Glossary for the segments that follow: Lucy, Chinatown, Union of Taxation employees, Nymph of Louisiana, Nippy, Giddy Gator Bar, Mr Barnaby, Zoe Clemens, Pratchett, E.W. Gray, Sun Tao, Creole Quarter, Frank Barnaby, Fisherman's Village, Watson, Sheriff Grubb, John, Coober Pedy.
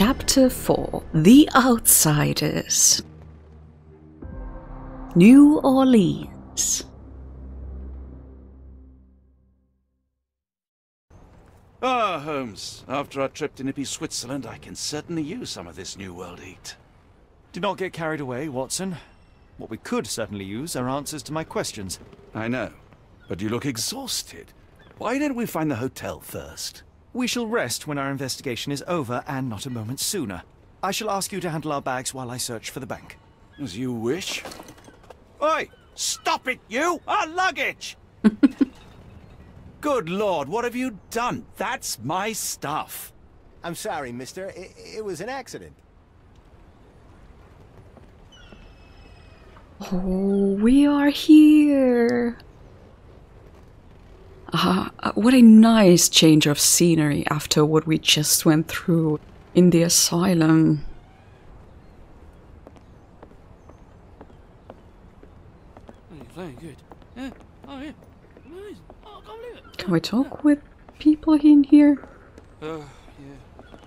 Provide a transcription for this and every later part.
Chapter 4 The Outsiders. New Orleans. Ah, Holmes. After our trip to Nippy, Switzerland, I can certainly use some of this New World heat. Do not get carried away, Watson. What we could certainly use are answers to my questions. I know. But you look exhausted. Why don't we find the hotel first? We shall rest when our investigation is over, and not a moment sooner. I shall ask you to handle our bags while I search for the bank. As you wish. Oi! Stop it, you! Our luggage! Good Lord, what have you done? That's my stuff. I'm sorry, mister. It was an accident. Oh, we are here. What a nice change of scenery after what we just went through in the asylum. Very good. Yeah. Oh, yeah. Nice. Oh, can't believe it. Can we talk with people in here? Yeah.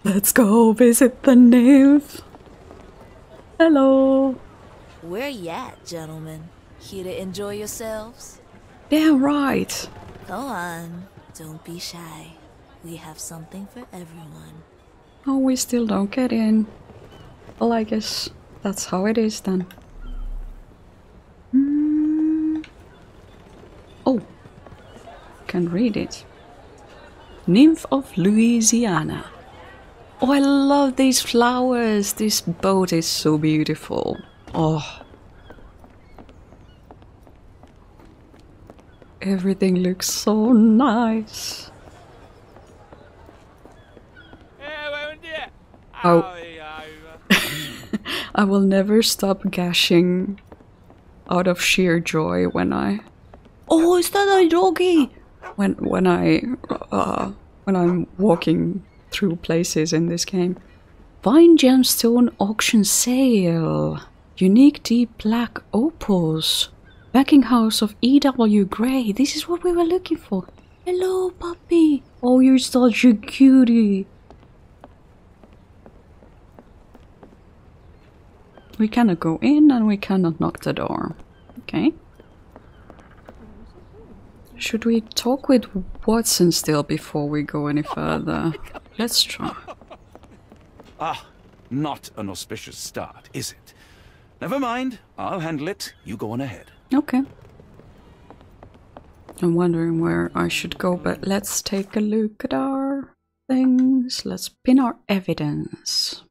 Let's go visit the nymph. Hello. Where you at, gentlemen? Here to enjoy yourselves? Yeah, right. Go on, don't be shy. We have something for everyone. Oh, we still don't get in. Well, I guess that's how it is then. Oh, can read it. Nymph of Louisiana. Oh, I love these flowers. This boat is so beautiful. Oh. Everything looks so nice. Oh. I will never stop gushing out of sheer joy when I... Oh, is that a doggy? When I'm walking through places in this game. Fine gemstone auction sale. Unique deep black opals. Backing house of E.W. Gray. This is what we were looking for. Hello, puppy. Oh, you're such a cutie. We cannot go in and we cannot knock the door. Okay. Should we talk with Watson still before we go any further? Let's try. Ah, not an auspicious start, is it? Never mind. I'll handle it. You go on ahead. Okay. I'm wondering where I should go, but let's take a look at our things. Let's pin our evidence.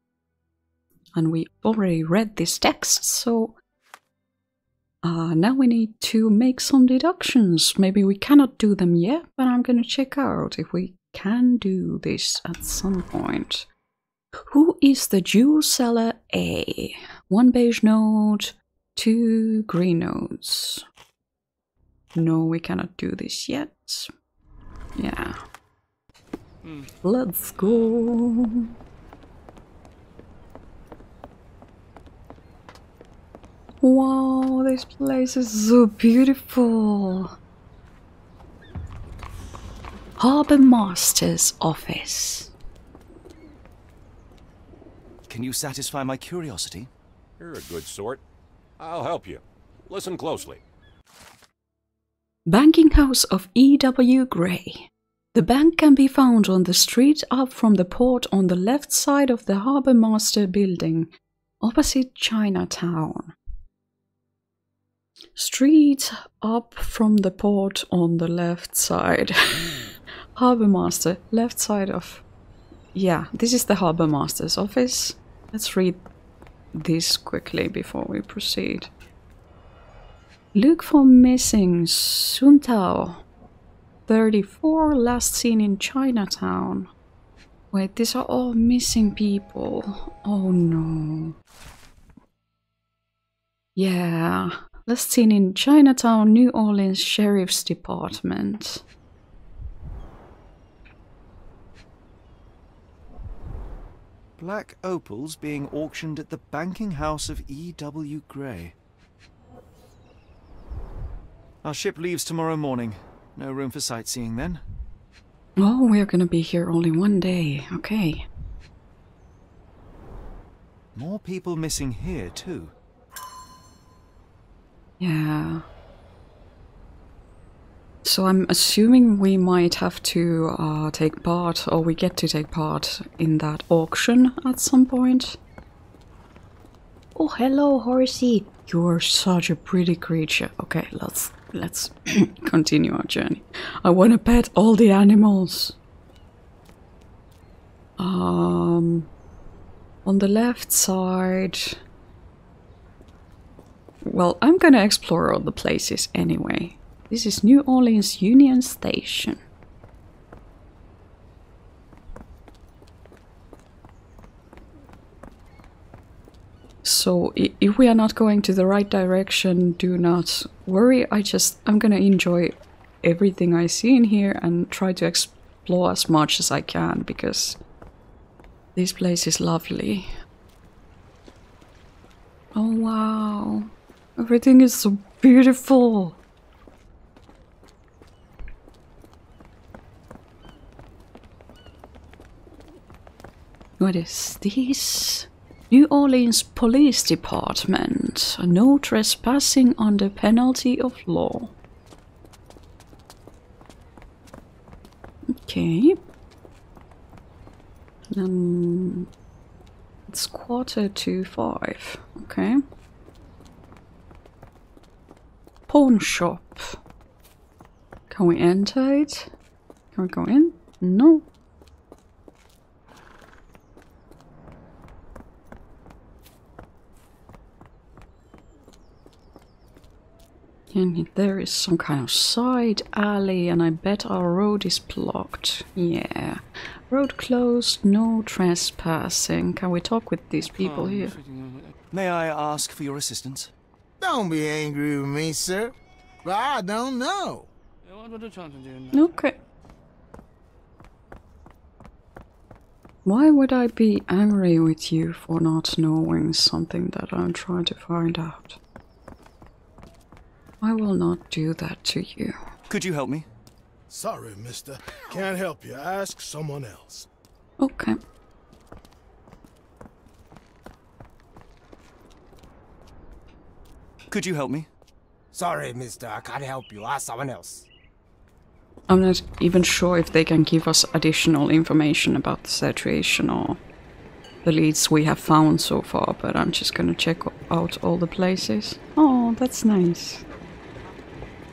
And we already read this text, so... now we need to make some deductions. Maybe we cannot do them yet, but I'm gonna check out if we can do this at some point. Who is the jewel seller A? 1 beige note... 2 green notes. No, we cannot do this yet. Yeah. Let's go. Wow, this place is so beautiful. Harbor Master's office. Can you satisfy my curiosity? You're a good sort. I'll help you. Listen closely. Banking house of E.W. Gray. The bank can be found on the street up from the port on the left side of the Harbor Master building, opposite Chinatown. Street up from the port on the left side. Harbor Master, left side of... Yeah, this is the Harbor Master's office. Let's read this quickly before we proceed. Look for missing Sun Tao, 34, last seen in Chinatown. Wait, these are all missing people. Oh no. Yeah, last seen in Chinatown, New Orleans Sheriff's Department. Black opals being auctioned at the banking house of E.W. Gray. Our ship leaves tomorrow morning. No room for sightseeing then. Oh, we're gonna be here only one day. Okay. More people missing here, too. Yeah. So I'm assuming we might have to take part, or we get to take part in that auction at some point. Oh, hello, Horsey. You're such a pretty creature. Okay, let's continue our journey. I want to pet all the animals. On the left side... Well, I'm gonna explore all the places anyway. This is New Orleans Union Station. So, if we are not going to the right direction, do not worry. I'm gonna enjoy everything I see in here and try to explore as much as I can, because this place is lovely. Oh wow, everything is so beautiful! What is this? New Orleans Police Department. No trespassing under penalty of law. Okay. It's 4:45. Okay. Pawn shop. Can we enter it? Can we go in? No. And there is some kind of side alley, and I bet our road is blocked. Yeah. Road closed, no trespassing. Can we talk with these people here? May I ask for your assistance? Don't be angry with me, sir. But I don't know. Okay. Why would I be angry with you for not knowing something that I'm trying to find out? I will not do that to you. Could you help me? Sorry, mister. Can't help you. Ask someone else. Okay. Could you help me? Sorry, mister. I can't help you. Ask someone else. I'm not even sure if they can give us additional information about the situation or the leads we have found so far, but I'm just gonna check out all the places. Oh, that's nice.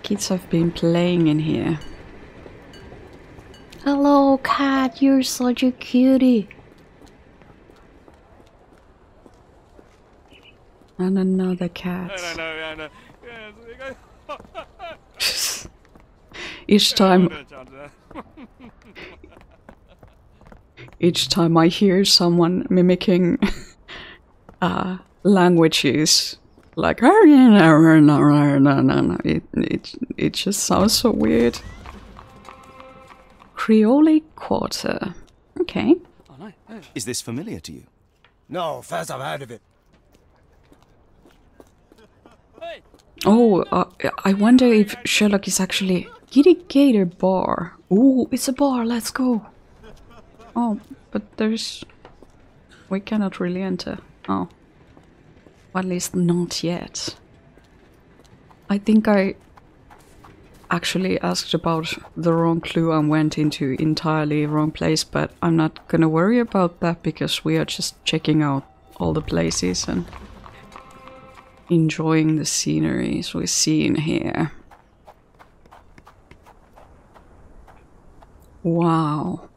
Kids have been playing in here. Hello, cat, you're such a cutie. And another cat. Each time I hear someone mimicking languages, like it just sounds so weird. Creole Quarter. Okay. Is this familiar to you? No, first I've heard of it. Oh, I wonder if Sherlock is actually Giddy Gator Bar. Oh, it's a bar. Let's go. Oh, but we cannot really enter. Oh. Well, at least not yet. I think I actually asked about the wrong clue and went into entirely wrong place, but I'm not gonna worry about that because we are just checking out all the places and enjoying the sceneries we see in here. Wow.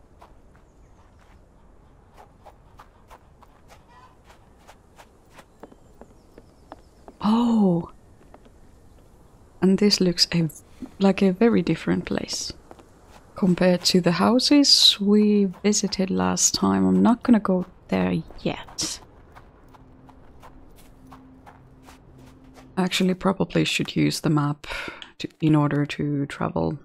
Oh, and this looks like a very different place compared to the houses we visited last time. I'm not gonna go there yet. Actually, probably should use the map in order to travel.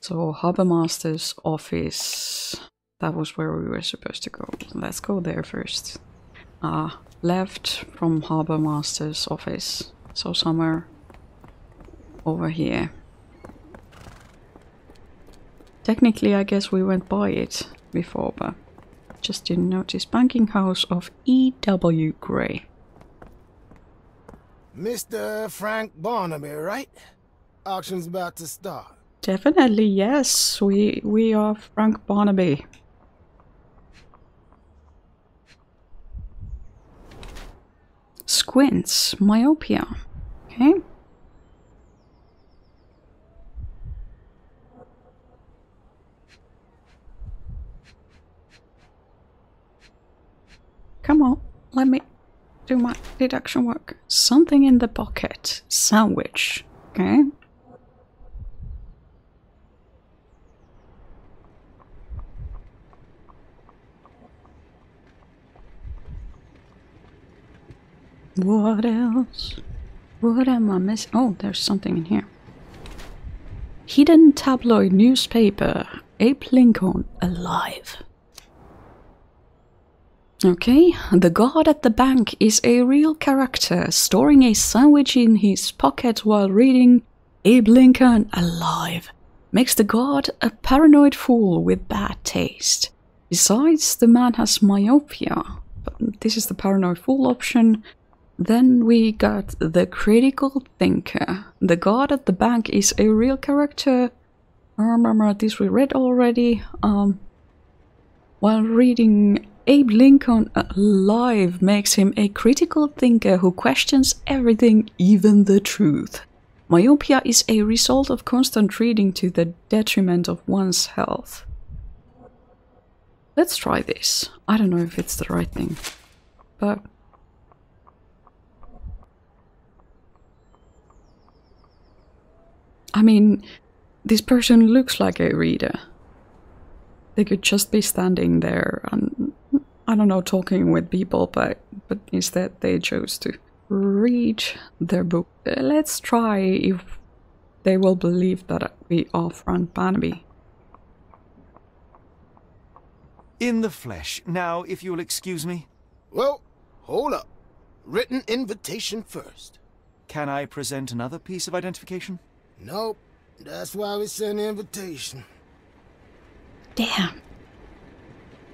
So, Harbourmaster's office, that was where we were supposed to go. Let's go there first. Left from Harbourmaster's office, so somewhere over here. Technically, I guess we went by it before, but just didn't notice. Banking house of E.W. Gray. Mr. Frank Barnaby, right? Auction's about to start. Definitely, yes. We are Frank Barnaby. Squints, myopia. Okay. Come on, let me do my deduction work. Something in the pocket. Sandwich. Okay. What else? What am I missing? Oh, there's something in here. Hidden tabloid newspaper. Abe Lincoln alive. Okay, the guard at the bank is a real character, storing a sandwich in his pocket while reading Abe Lincoln alive. Makes the guard a paranoid fool with bad taste. Besides, the man has myopia. But this is the paranoid fool option. Then we got the critical thinker. The guard at the bank is a real character. This we read already. While reading Abe Lincoln alive makes him a critical thinker who questions everything, even the truth. Myopia is a result of constant reading to the detriment of one's health. Let's try this. I don't know if it's the right thing, but... I mean, this person looks like a reader. They could just be standing there and, I don't know, talking with people, but instead they chose to read their book. Let's try if they will believe that we are Frank Barnaby. In the flesh. Now, if you'll excuse me. Well, hold up. Written invitation first. Can I present another piece of identification? Nope. That's why we sent an invitation. Damn.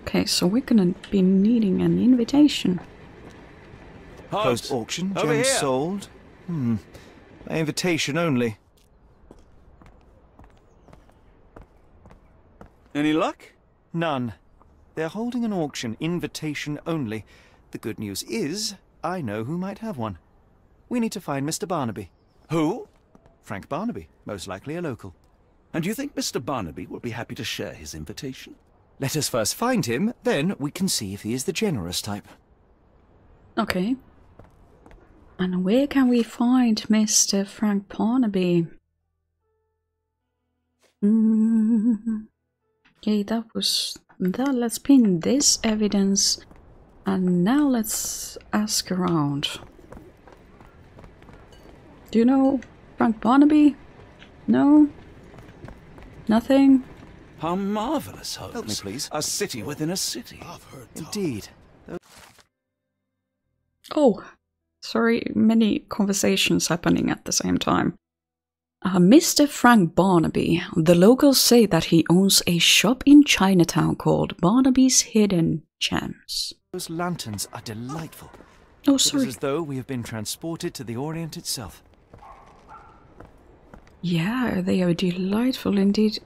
Okay, so we're gonna be needing an invitation. Post auction, gems sold. By invitation only. Any luck? None. They're holding an auction, invitation only. The good news is, I know who might have one. We need to find Mr. Barnaby. Who? Frank Barnaby, most likely a local. And you think Mr. Barnaby will be happy to share his invitation? Let us first find him, then we can see if he is the generous type. Okay. And where can we find Mr. Frank Barnaby? Okay, that was that. Let's pin this evidence. And now let's ask around. Do you know Frank Barnaby? No? Nothing? How marvelous, Holmes. Help me, please. A city within a city. I've heard indeed. Oh, sorry, many conversations happening at the same time. Mr. Frank Barnaby. The locals say that he owns a shop in Chinatown called Barnaby's Hidden Gems. Those lanterns are delightful. Oh, sorry. It is as though we have been transported to the Orient itself. Yeah, they are delightful indeed.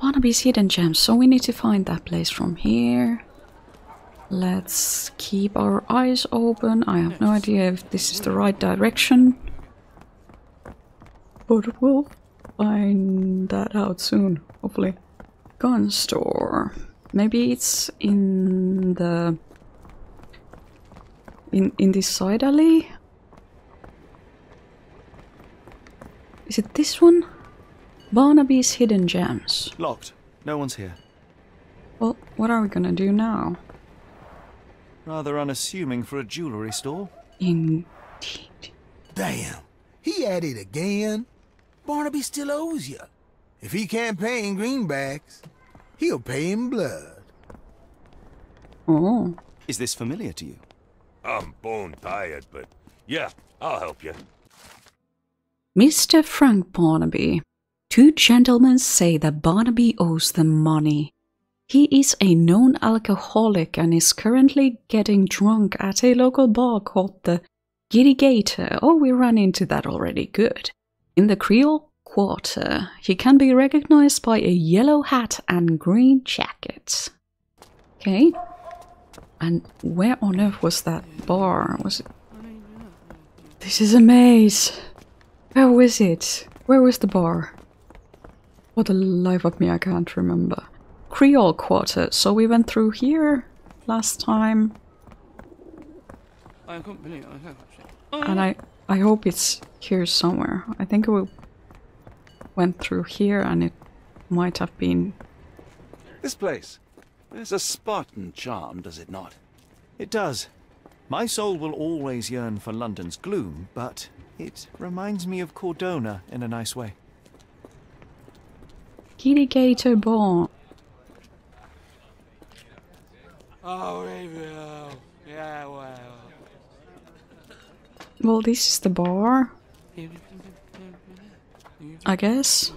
Barnaby's Hidden Gems, so we need to find that place from here. Let's keep our eyes open. I have no idea if this is the right direction, but we'll find that out soon, hopefully. Gun store. Maybe it's in the... in this side alley? Is it this one? Barnaby's Hidden Gems. Locked. No one's here. Well, what are we gonna do now? Rather unassuming for a jewellery store. Indeed. Damn. He at it again. Barnaby still owes you. If he can't pay in greenbacks, he'll pay in blood. Oh. Is this familiar to you? I'm bone tired, but yeah, I'll help you. Mr. Frank Barnaby. Two gentlemen say that Barnaby owes them money. He is a known alcoholic and is currently getting drunk at a local bar called the Giddy Gator. Oh, we ran into that already. Good. In the Creole Quarter, he can be recognized by a yellow hat and green jacket. Okay. And where on earth was that bar? Was it... This is a maze. Where was it? Where was the bar? For the life of me, I can't remember. Creole Quarter. So we went through here last time. I couldn't believe it myself, actually. And I hope it's here somewhere. I think we went through here and it might have been... This place. There's a Spartan charm, does it not? It does. My soul will always yearn for London's gloom, but it reminds me of Cordona in a nice way. Giddy Gator Bar. Oh, we will. Yeah, well. Well, this is the bar, I guess.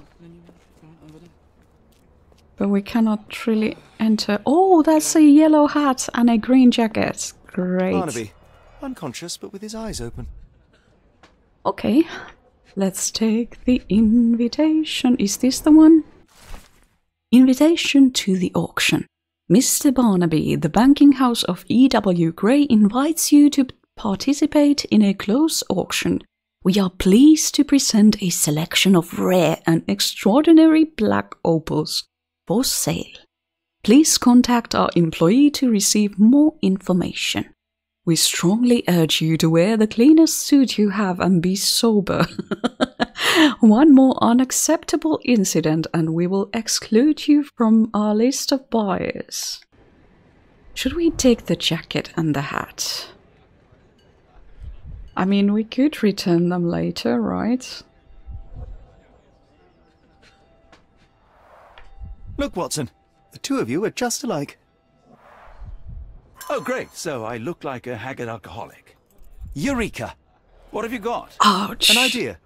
But we cannot really enter. Oh, that's a yellow hat and a green jacket. Great. Barnaby, unconscious but with his eyes open. Okay, let's take the invitation. Is this the one? Invitation to the auction. Mr. Barnaby, the banking house of E.W. Gray invites you to participate in a close auction. We are pleased to present a selection of rare and extraordinary black opals for sale. Please contact our employee to receive more information. We strongly urge you to wear the cleanest suit you have and be sober. One more unacceptable incident and we will exclude you from our list of buyers. Should we take the jacket and the hat? I mean, we could return them later, right? Look, Watson, the two of you are just alike. Oh, great. So I look like a haggard alcoholic. Eureka! What have you got? Ouch! An idea.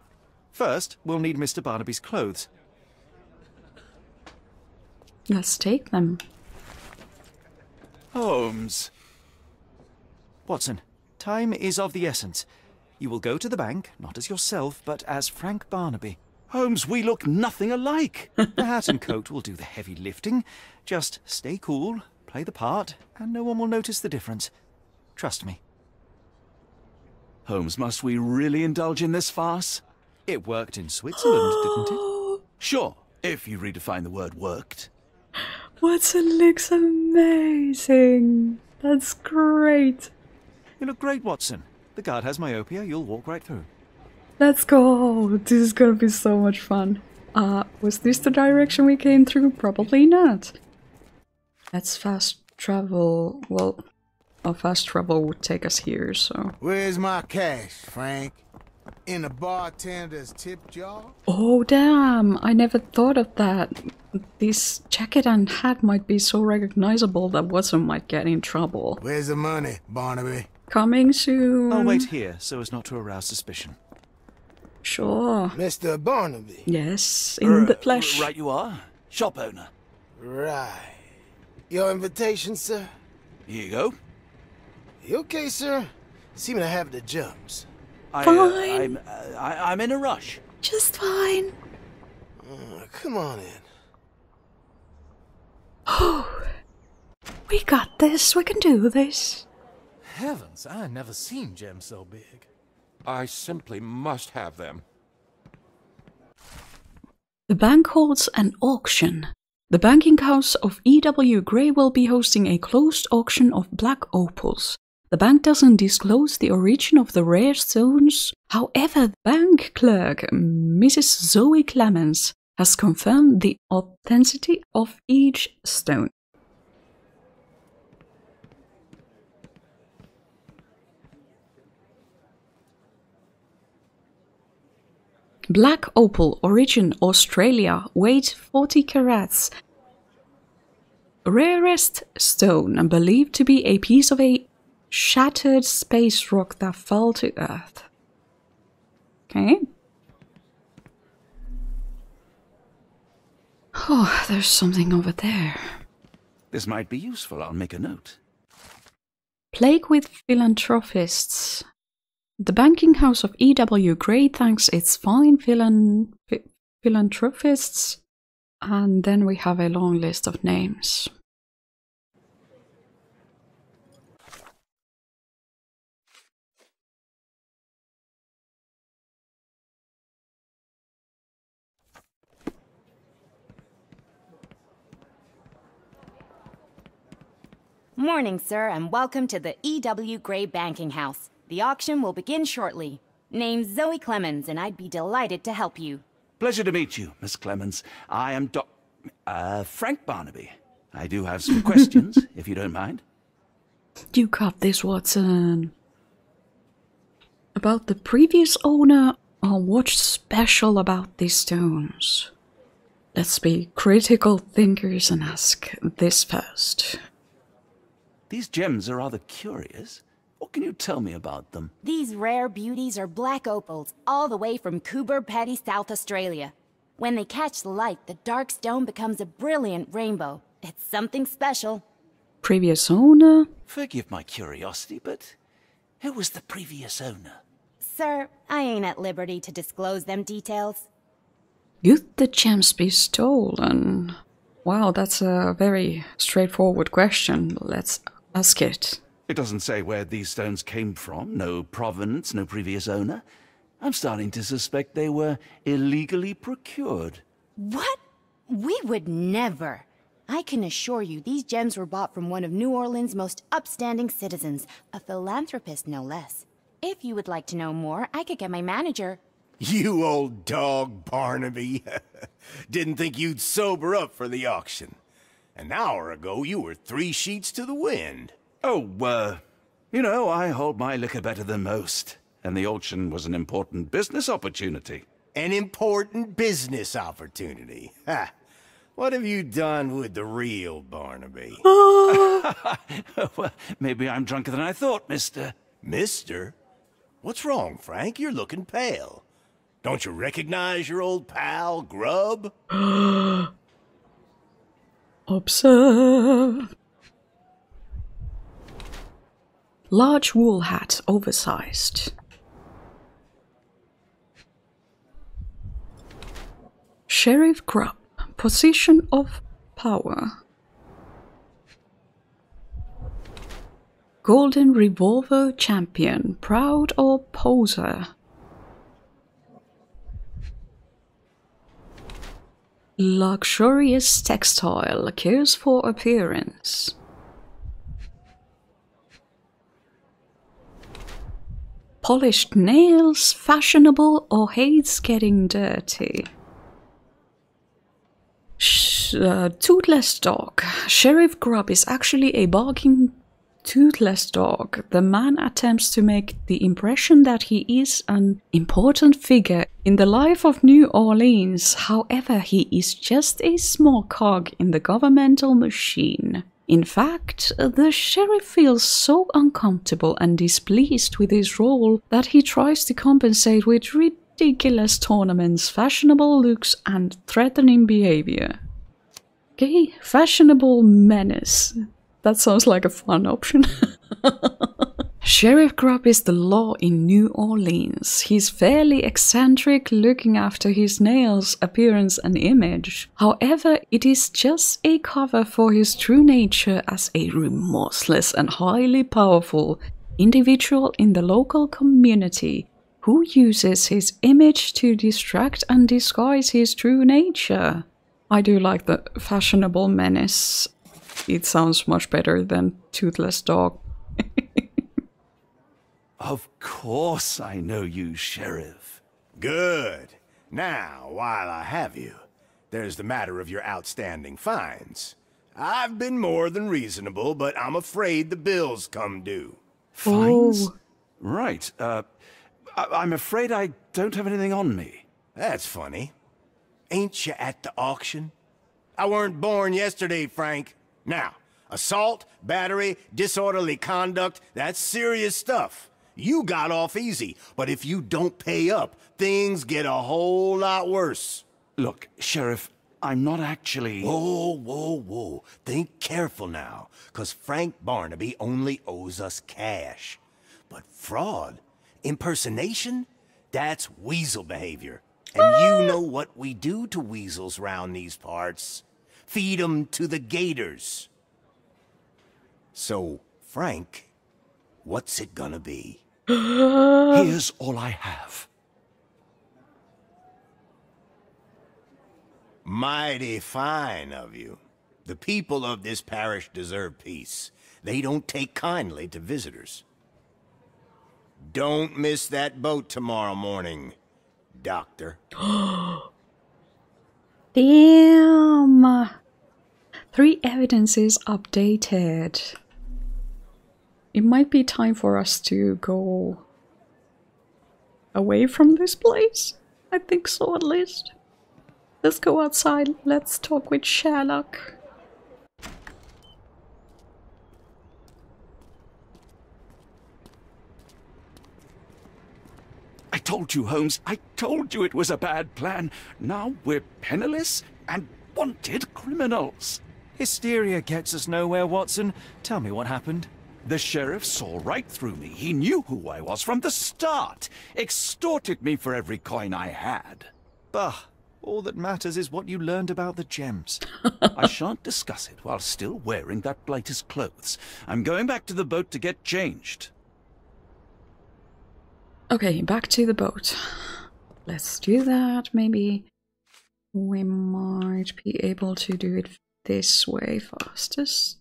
First, we'll need Mr. Barnaby's clothes. Let's take them. Holmes. Watson, time is of the essence. You will go to the bank, not as yourself, but as Frank Barnaby. Holmes, we look nothing alike. The hat and coat will do the heavy lifting. Just stay cool, play the part, and no one will notice the difference. Trust me. Holmes, must we really indulge in this farce? It worked in Switzerland, didn't it? Sure, if you redefine the word worked. Watson looks amazing. That's great. You look great, Watson. The guard has myopia. You'll walk right through. Let's go! This is gonna be so much fun. Was this the direction we came through? Probably not. Let's fast travel. Well, our fast travel would take us here, so... Where's my cash, Frank? In the bartender's tip jar? Oh, damn! I never thought of that. This jacket and hat might be so recognizable that Watson might get in trouble. Where's the money, Barnaby? Coming soon! I'll wait here, so as not to arouse suspicion. Sure. Mr. Barnaby? Yes, in the flesh. Right you are. Shop owner. Right. Your invitation, sir? Here you go. You okay, sir? Seem to have the jumps. Fine. I'm in a rush. Just fine. Come on in. Oh, we got this. We can do this. Heavens, I never seen gems so big. I simply must have them. The bank holds an auction. The banking house of E.W. Gray will be hosting a closed auction of black opals. The bank doesn't disclose the origin of the rare stones. However, the bank clerk, Mrs. Zoe Clemens, has confirmed the authenticity of each stone. Black opal, origin Australia, weight 40 carats. Rarest stone and believed to be a piece of a shattered space rock that fell to earth. Okay. Oh, there's something over there. This might be useful. I'll make a note. Plague with philanthropists. The banking house of E.W. Gray thanks its fine philanthropists. And then we have a long list of names. Morning, sir, and welcome to the E.W. Gray Banking House. The auction will begin shortly. Name's Zoe Clemens, and I'd be delighted to help you. Pleasure to meet you, Miss Clemens. I am Frank Barnaby. I do have some questions, if you don't mind. You got this, Watson. About the previous owner, or what's special about these stones? Let's be critical thinkers and ask this first. These gems are rather curious. What can you tell me about them? These rare beauties are black opals, all the way from Coober Pedy, South Australia. When they catch the light, the dark stone becomes a brilliant rainbow. It's something special. Previous owner? Forgive my curiosity, but who was the previous owner? Sir, I ain't at liberty to disclose them details. Could the gems be stolen? Wow, that's a very straightforward question. Let's ask it. It doesn't say where these stones came from, no provenance, no previous owner. I'm starting to suspect they were illegally procured. What? We would never. I can assure you these gems were bought from one of New Orleans' most upstanding citizens, a philanthropist no less. If you would like to know more, I could get my manager. You old dog, Barnaby. Didn't think you'd sober up for the auction. An hour ago, you were 3 sheets to the wind. Oh, you know, I hold my liquor better than most. And the auction was an important business opportunity. An important business opportunity? Ha! What have you done with the real Barnaby? Well, maybe I'm drunker than I thought, mister. Mister? What's wrong, Frank? You're looking pale. Don't you recognize your old pal, Grubb? Observe. Large wool hat, oversized. Sheriff Grubb, position of power. Golden revolver champion, proud or poser? Luxurious textile, cares for appearance. Polished nails, fashionable or hates getting dirty. Toothless dog. Sheriff Grubb is actually a barking toothless dog. The man attempts to make the impression that he is an important figure in the life of New Orleans. However, he is just a small cog in the governmental machine. In fact, the sheriff feels so uncomfortable and displeased with his role that he tries to compensate with ridiculous tournaments, fashionable looks, and threatening behavior. Okay, fashionable menace. That sounds like a fun option. Sheriff Grubb is the law in New Orleans. He's fairly eccentric, looking after his nails, appearance and image. However, it is just a cover for his true nature as a remorseless and highly powerful individual in the local community who uses his image to distract and disguise his true nature. I do like the fashionable menace. It sounds much better than toothless dog. Of course I know you, Sheriff. Good. Now, while I have you, there's the matter of your outstanding fines. I've been more than reasonable, but I'm afraid the bills come due. Fines? Oh. Right. I'm afraid I don't have anything on me. That's funny. Ain't you at the auction? I weren't born yesterday, Frank. Now, assault, battery, disorderly conduct, that's serious stuff. You got off easy, but if you don't pay up, things get a whole lot worse. Look, Sheriff, I'm not actually... Whoa, whoa, whoa. Think careful now, because Frank Barnaby only owes us cash. But fraud? Impersonation? That's weasel behavior. And you know what we do to weasels round these parts. Feed them to the gators. So, Frank, what's it gonna be? Here's all I have. Mighty fine of you. The people of this parish deserve peace. They don't take kindly to visitors. Don't miss that boat tomorrow morning, Doctor. Damn. 3 evidences updated. It might be time for us to go away from this place. I think so, at least. Let's go outside. Let's talk with Sherlock. I told you, Holmes. I told you it was a bad plan. Now we're penniless and wanted criminals. Hysteria gets us nowhere, Watson. Tell me what happened. The sheriff saw right through me. He knew who I was from the start. Extorted me for every coin I had. Bah. All that matters is what you learned about the gems. I shan't discuss it while still wearing that blighter's clothes. I'm going back to the boat to get changed. Okay, back to the boat. Let's do that. Maybe we might be able to do it this way fastest.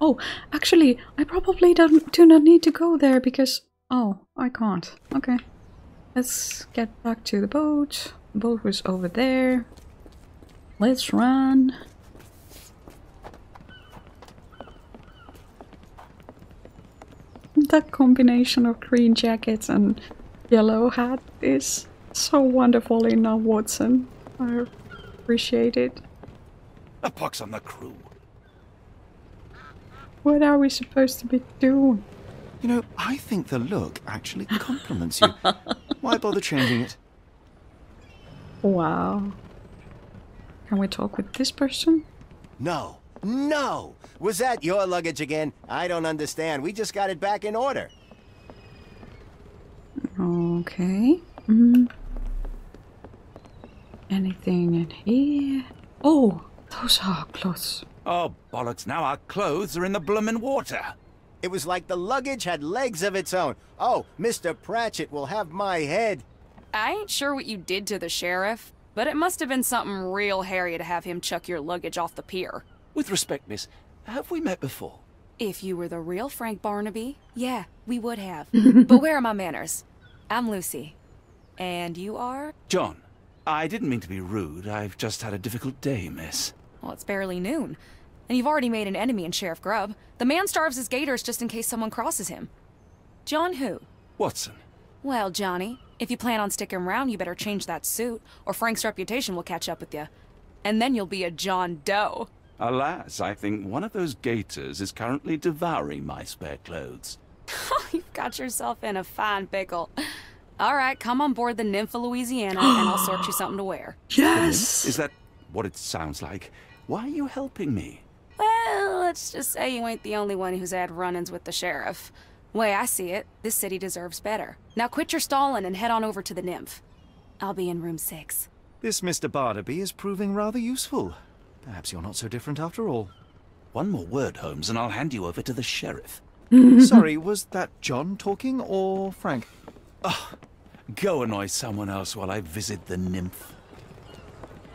Oh, actually, I probably do not need to go there because... Oh, I can't. Okay. Let's get back to the boat. The boat was over there. Let's run. That combination of green jackets and yellow hat is so wonderful in our Watson. I appreciate it. A pox on the crew. What are we supposed to be doing? You know, I think the look actually compliments you. Why bother changing it? Wow. Can we talk with this person? No. No! Was that your luggage again? I don't understand. We just got it back in order. Okay. Anything in here? Oh, those are our clothes. Oh, bollocks. Now our clothes are in the bloomin' water. It was like the luggage had legs of its own. Oh, Mr. Pratchett will have my head. I ain't sure what you did to the sheriff, but it must have been something real hairy to have him chuck your luggage off the pier. With respect, miss, have we met before? If you were the real Frank Barnaby, yeah, we would have. But where are my manners? I'm Lucy. And you are? John. I didn't mean to be rude. I've just had a difficult day, miss. Well, it's barely noon. And you've already made an enemy in Sheriff Grubb. The man starves his gators just in case someone crosses him. John who? Watson. Well, Johnny, if you plan on sticking around, you better change that suit, or Frank's reputation will catch up with you. And then you'll be a John Doe. Alas, I think one of those gators is currently devouring my spare clothes. You've got yourself in a fine pickle. All right, come on board the Nymph of Louisiana, and I'll sort you something to wear. Yes! Is that what it sounds like? Why are you helping me? Well, let's just say you ain't the only one who's had run-ins with the sheriff. The way I see it, this city deserves better. Now quit your stalling and head on over to the Nymph. I'll be in room 6. This Mr. Barnaby is proving rather useful. Perhaps you're not so different after all. One more word, Holmes, and I'll hand you over to the sheriff. Sorry, was that John talking or Frank? Oh, go annoy someone else while I visit the Nymph.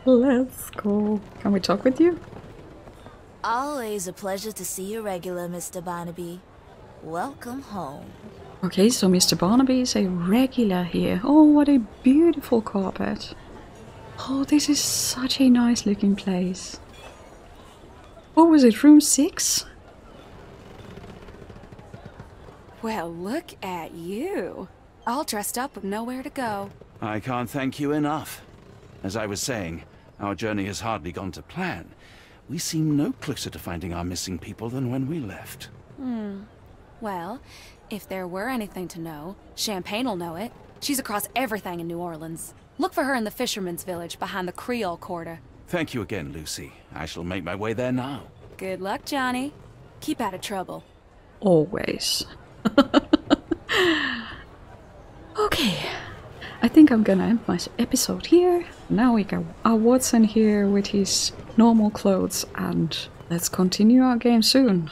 Let's go. Can we talk with you? Always a pleasure to see you regular, Mr. Barnaby. Welcome home. Okay, so Mr. Barnaby is a regular here. Oh, what a beautiful carpet. Oh, this is such a nice looking place. What was it, room 6? Well, look at you. All dressed up with nowhere to go. I can't thank you enough. As I was saying, our journey has hardly gone to plan. We seem no closer to finding our missing people than when we left. Well, if there were anything to know, Champagne'll know it. She's across everything in New Orleans. Look for her in the Fisherman's Village behind the Creole Quarter. Thank you again, Lucy. I shall make my way there now. Good luck, Johnny. Keep out of trouble. Always. Okay. I think I'm gonna end my episode here. Now we got our Watson here with his normal clothes, and let's continue our game soon.